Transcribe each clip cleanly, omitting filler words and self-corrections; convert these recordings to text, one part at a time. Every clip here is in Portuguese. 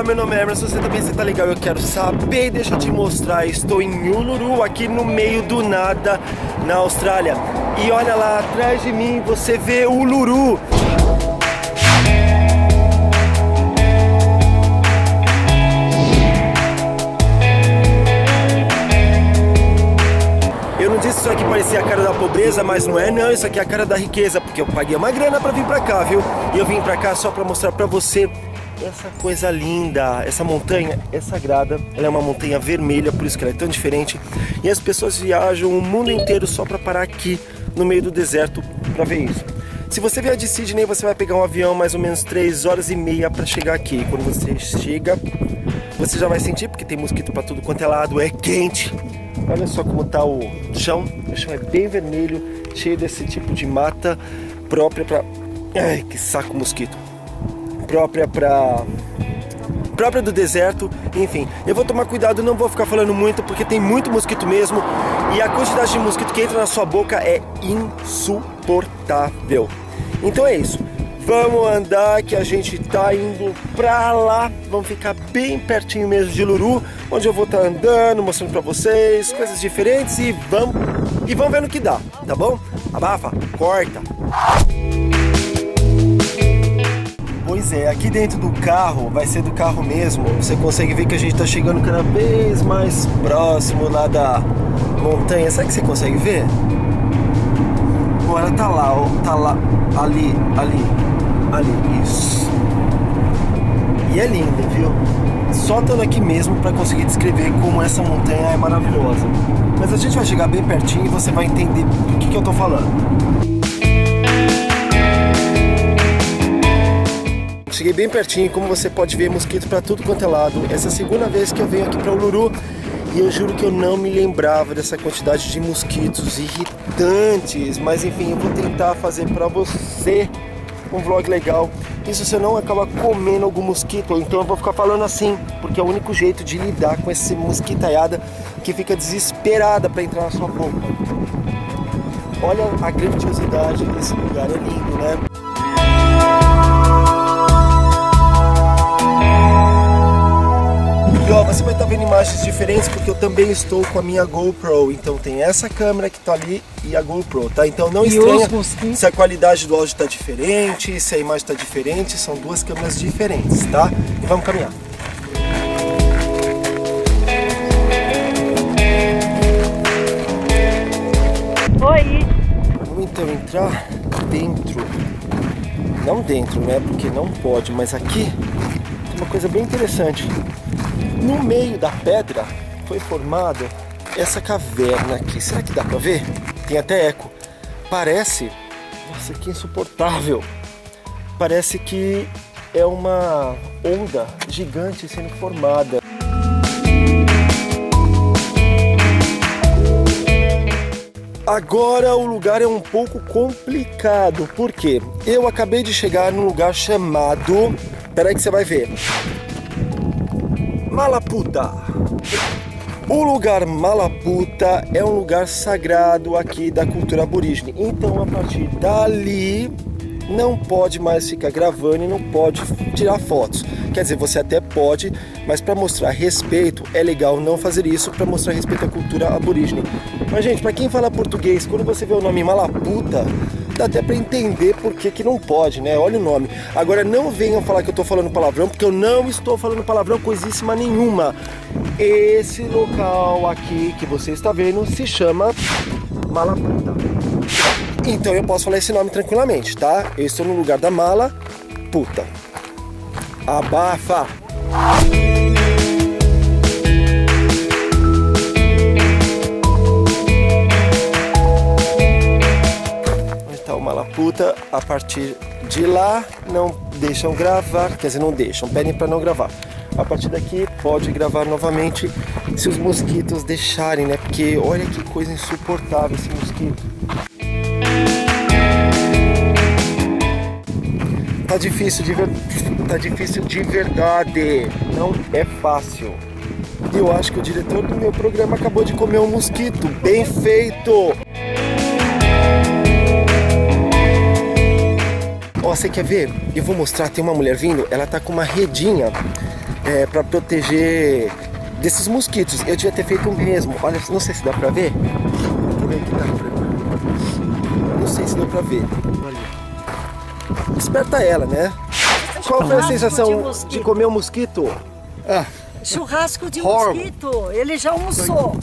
Olá, meu nome é Emerson, você também está ligado, eu quero saber, deixa eu te mostrar, estou em Uluru, aqui no meio do nada, na Austrália. E olha lá, atrás de mim você vê Uluru. Isso aqui parecia a cara da pobreza, mas não é não, isso aqui é a cara da riqueza, porque eu paguei uma grana pra vir pra cá, viu? E eu vim pra cá só pra mostrar pra você essa coisa linda, essa montanha é sagrada, ela é uma montanha vermelha, por isso que ela é tão diferente. E as pessoas viajam o mundo inteiro só pra parar aqui, no meio do deserto, pra ver isso. Se você vier de Sydney, você vai pegar um avião mais ou menos 3 horas e meia pra chegar aqui. Quando você chega, você já vai sentir, porque tem mosquito pra tudo quanto é lado, é quente. Olha só como tá o chão é bem vermelho, cheio desse tipo de mata própria para... Ai, que saco mosquito! Própria do deserto, enfim. Eu vou tomar cuidado, não vou ficar falando muito, porque tem muito mosquito mesmo. E a quantidade de mosquito que entra na sua boca é insuportável. Então é isso. Vamos andar, que a gente tá indo pra lá, vamos ficar bem pertinho mesmo de Uluru, onde eu vou estar andando, mostrando pra vocês coisas diferentes e vamos ver no que dá, tá bom? Abafa, corta! Pois é, aqui dentro do carro, vai ser do carro mesmo, você consegue ver que a gente tá chegando cada vez mais próximo lá da montanha, sabe que você consegue ver? Agora tá lá, ó, tá lá, ali, isso. E é linda, viu? Só estando aqui mesmo para conseguir descrever como essa montanha é maravilhosa. Mas a gente vai chegar bem pertinho e você vai entender do que eu tô falando. Cheguei bem pertinho, como você pode ver, mosquito para tudo quanto é lado. Essa é a segunda vez que eu venho aqui para Uluru. E eu juro que eu não me lembrava dessa quantidade de mosquitos irritantes, mas enfim, eu vou tentar fazer pra você um vlog legal. E se você não acabar comendo algum mosquito, então eu vou ficar falando assim, porque é o único jeito de lidar com essa mosquitaiada que fica desesperada pra entrar na sua boca. Olha a grandiosidade desse lugar, é lindo, né? Você vai estar vendo imagens diferentes porque eu também estou com a minha GoPro, então tem essa câmera que está ali e a GoPro, tá? Então não estranha se a qualidade do áudio está diferente, se a imagem está diferente, são duas câmeras diferentes, tá? E vamos caminhar. Oi! Vamos então entrar dentro, não dentro, né? Porque não pode, mas aqui tem uma coisa bem interessante. No meio da pedra foi formada essa caverna aqui. Será que dá pra ver? Tem até eco. Parece... Nossa, que insuportável. Parece que é uma onda gigante sendo formada. Agora o lugar é um pouco complicado. Por quê? Eu acabei de chegar num lugar chamado... Peraí que você vai ver. Malaputa. O lugar Malaputa é um lugar sagrado aqui da cultura aborígene. Então a partir dali não pode mais ficar gravando e não pode tirar fotos. Quer dizer, você até pode, mas para mostrar respeito é legal não fazer isso, para mostrar respeito à cultura aborígene. Mas gente, para quem fala português, quando você vê o nome Malaputa, dá até pra entender por que que não pode, né? Olha o nome. Agora não venham falar que eu tô falando palavrão, porque eu não estou falando palavrão coisíssima nenhuma. Esse local aqui que você está vendo se chama Malaputa. Então eu posso falar esse nome tranquilamente, tá? Eu estou no lugar da Malaputa. Abafa! Malaputa, a partir de lá não deixam gravar, quer dizer, não deixam, pedem para não gravar. A partir daqui pode gravar novamente se os mosquitos deixarem, né? Porque olha que coisa insuportável esse mosquito. Tá difícil de verdade, não é fácil. E eu acho que o diretor do meu programa acabou de comer um mosquito, bem feito! Ó, você quer ver? Eu vou mostrar, tem uma mulher vindo, ela tá com uma redinha para proteger desses mosquitos. Eu devia ter feito o mesmo. Olha, não sei se dá pra ver. Não sei se dá pra ver. Desperta ela, né? Qual foi a sensação de comer um mosquito? Ah. Churrasco de mosquito. Ele já almoçou.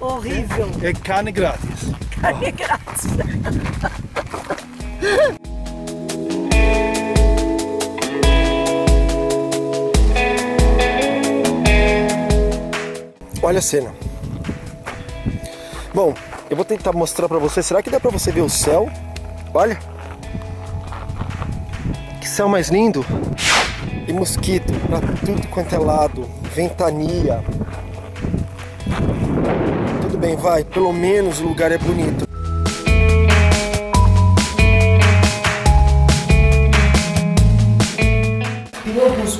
Horrível. É carne grátis. Carne grátis. Olha a cena. Bom, eu vou tentar mostrar pra você. Será que dá pra você ver o céu? Olha. Que céu mais lindo. E mosquito pra tudo quanto é lado. Ventania. Tudo bem, vai. Pelo menos o lugar é bonito.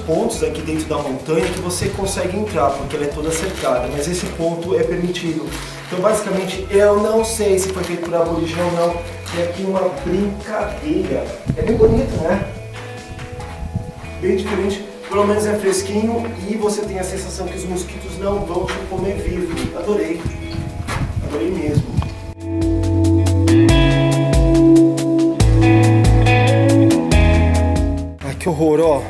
Pontos aqui dentro da montanha que você consegue entrar, porque ela é toda cercada, mas esse ponto é permitido. Então basicamente eu não sei se foi feito por aborigem ou não, é aqui uma brincadeira. É bem bonito, né? Bem diferente, pelo menos é fresquinho e você tem a sensação que os mosquitos não vão te comer vivo. Adorei, adorei mesmo. Ai, que horror, ó.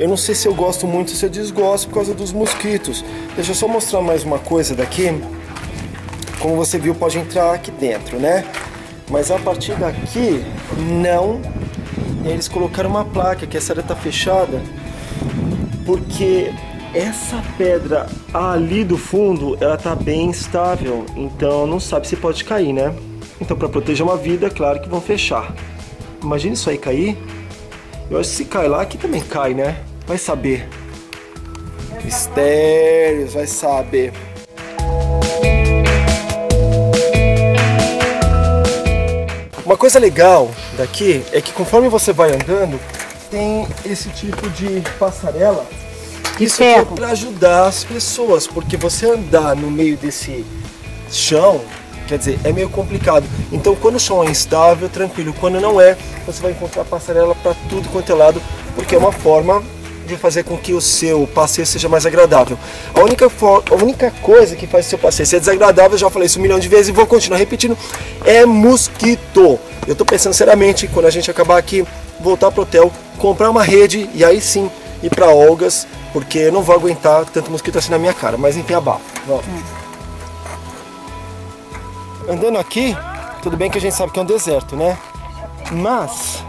Eu não sei se eu gosto muito, se eu desgosto por causa dos mosquitos. Deixa eu só mostrar mais uma coisa daqui. Como você viu, pode entrar aqui dentro, né? Mas a partir daqui, não. E aí eles colocaram uma placa que essa área tá fechada. Porque essa pedra ali do fundo, ela tá bem estável. Então não sabe se pode cair, né? Então para proteger uma vida, é claro que vão fechar. Imagina isso aí cair. Eu acho que se cai lá, aqui também cai, né? Vai saber. Mistérios, vai saber. Uma coisa legal daqui é que conforme você vai andando, tem esse tipo de passarela. Isso é para ajudar as pessoas, porque você andar no meio desse chão, quer dizer, é meio complicado. Então quando o chão é instável, tranquilo. Quando não é, você vai encontrar passarela para tudo quanto é lado, porque é uma forma de fazer com que o seu passeio seja mais agradável. A única coisa que faz o seu passeio ser desagradável, eu já falei isso um milhão de vezes e vou continuar repetindo, é mosquito. Eu tô pensando seriamente, quando a gente acabar aqui, voltar pro hotel, comprar uma rede e aí sim ir pra Olgas, porque eu não vou aguentar tanto mosquito assim na minha cara, mas enfim, abafo. Andando aqui, tudo bem que a gente sabe que é um deserto, né? Mas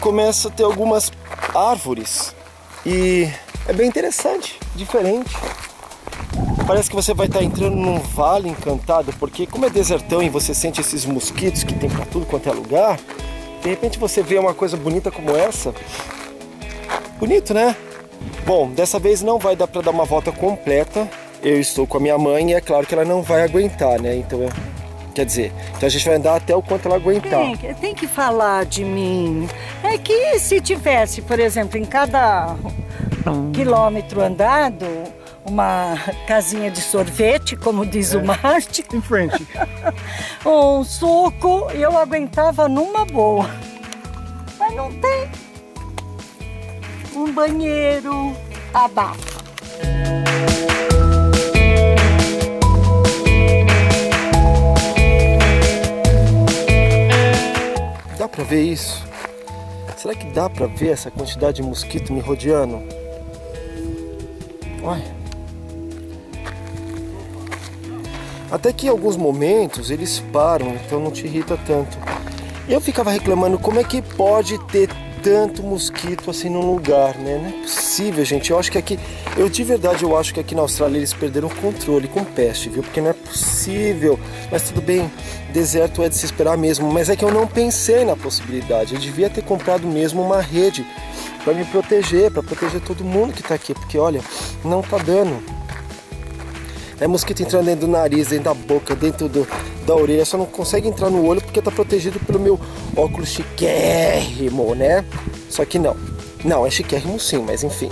começa a ter algumas árvores e é bem interessante, diferente. Parece que você vai estar entrando num vale encantado, porque como é desertão e você sente esses mosquitos que tem pra tudo quanto é lugar, de repente você vê uma coisa bonita como essa. Bonito, né? Bom, dessa vez não vai dar pra dar uma volta completa. Eu estou com a minha mãe e é claro que ela não vai aguentar, né? Então, quer dizer, então a gente vai andar até o quanto ela aguentar. Tem que falar de mim. É que se tivesse, por exemplo, em cada quilômetro andado, uma casinha de sorvete, como diz o Marte. Em frente. Um suco, eu aguentava numa boa. Mas não tem. Um banheiro abaixo. Dá pra ver isso? Será que dá pra ver essa quantidade de mosquito me rodeando? Olha. Até que em alguns momentos eles param, então não te irrita tanto. Eu ficava reclamando, como é que pode ter tanto mosquito assim num lugar, né? Não é possível, gente. Eu acho que aqui, de verdade, eu acho que aqui na Austrália eles perderam o controle com peste, viu? Porque não é possível. Mas tudo bem, deserto é de se esperar mesmo. Mas é que eu não pensei na possibilidade. Eu devia ter comprado mesmo uma rede para me proteger, para proteger todo mundo que tá aqui. Porque olha, não tá dando. É mosquito entrando dentro do nariz, dentro da boca, dentro da orelha, só não consegue entrar no olho porque tá protegido pelo meu óculos chiquérrimo, né? Só que não. Não, é chiquérrimo sim, mas enfim.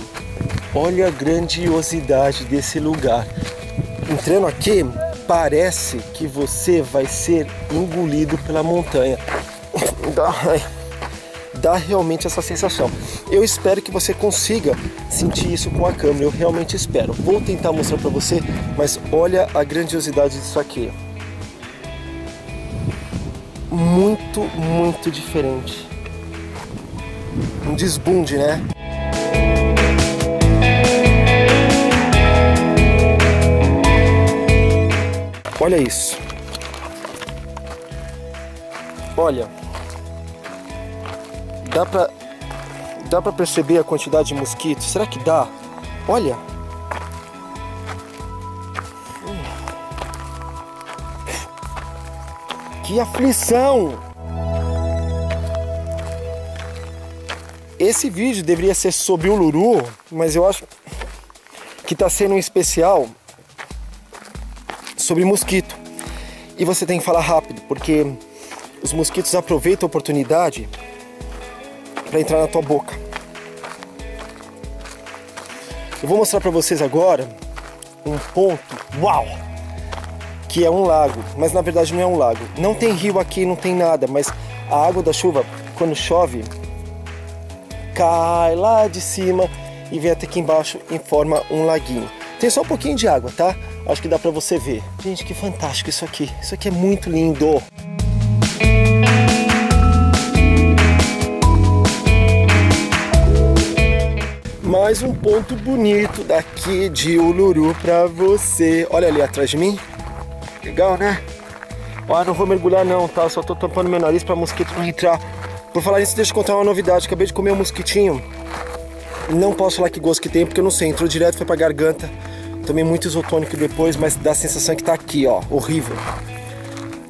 Olha a grandiosidade desse lugar. Entrando aqui, parece que você vai ser engolido pela montanha. dá realmente essa sensação. Eu espero que você consiga sentir isso com a câmera, eu realmente espero. Vou tentar mostrar para você, mas olha a grandiosidade disso aqui. Muito, muito diferente. Um desbunde, né? Olha isso. Olha. Dá pra perceber a quantidade de mosquitos? Será que dá? Olha. Que aflição! Esse vídeo deveria ser sobre o Uluru, mas eu acho que tá sendo um especial sobre mosquito. E você tem que falar rápido, porque os mosquitos aproveitam a oportunidade para entrar na tua boca. Eu vou mostrar para vocês agora um ponto, uau, que é um lago, mas na verdade não é um lago. Não tem rio aqui, não tem nada, mas a água da chuva, quando chove, cai lá de cima e vem até aqui embaixo e forma um laguinho. Tem só um pouquinho de água, tá? Acho que dá pra você ver. Gente, que fantástico isso aqui. Isso aqui é muito lindo. Mais um ponto bonito daqui de Uluru pra você. Olha ali atrás de mim. Legal, né? Ah, não vou mergulhar não, tá? Só tô tampando meu nariz pra mosquito não entrar. Por falar nisso, deixa eu contar uma novidade. Acabei de comer um mosquitinho. Não posso falar que gosto que tem, porque eu não sei. Entrou direto, foi pra garganta. Tomei muito isotônico depois, mas dá a sensação que tá aqui, ó, horrível.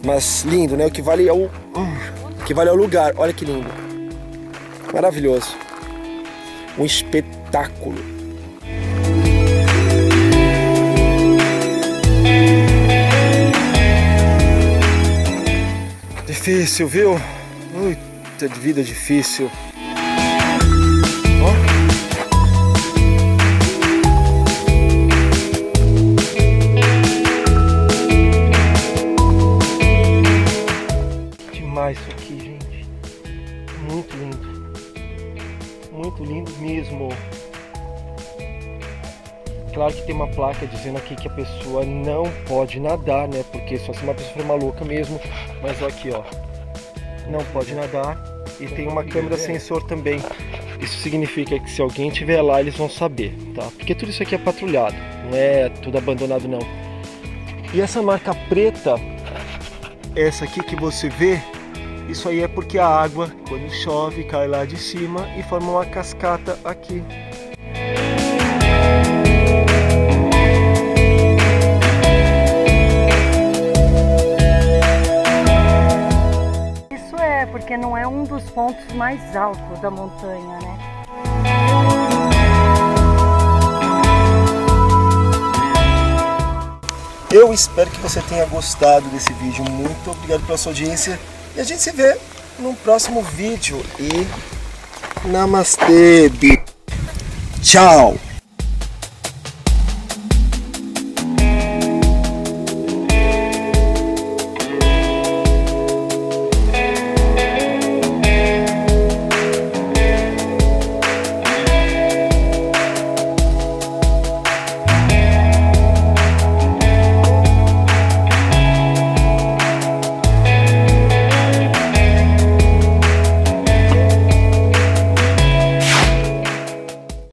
Mas lindo, né? O que vale é o lugar. Olha que lindo. Maravilhoso. Um espetáculo. Difícil, viu? Muita vida difícil. Isso aqui, gente, muito lindo mesmo. Claro que tem uma placa dizendo aqui que a pessoa não pode nadar, né? Porque só se uma pessoa for maluca mesmo. Mas aqui, ó, não pode nadar e tem uma câmera sensor também. Isso significa que se alguém estiver lá, eles vão saber, tá? Porque tudo isso aqui é patrulhado, não é tudo abandonado não. E essa marca preta, essa aqui que você vê, isso aí é porque a água, quando chove, cai lá de cima e forma uma cascata aqui. Isso é porque não é um dos pontos mais altos da montanha, né? Eu espero que você tenha gostado desse vídeo. Muito obrigado pela sua audiência. E a gente se vê no próximo vídeo. E namastê. Tchau.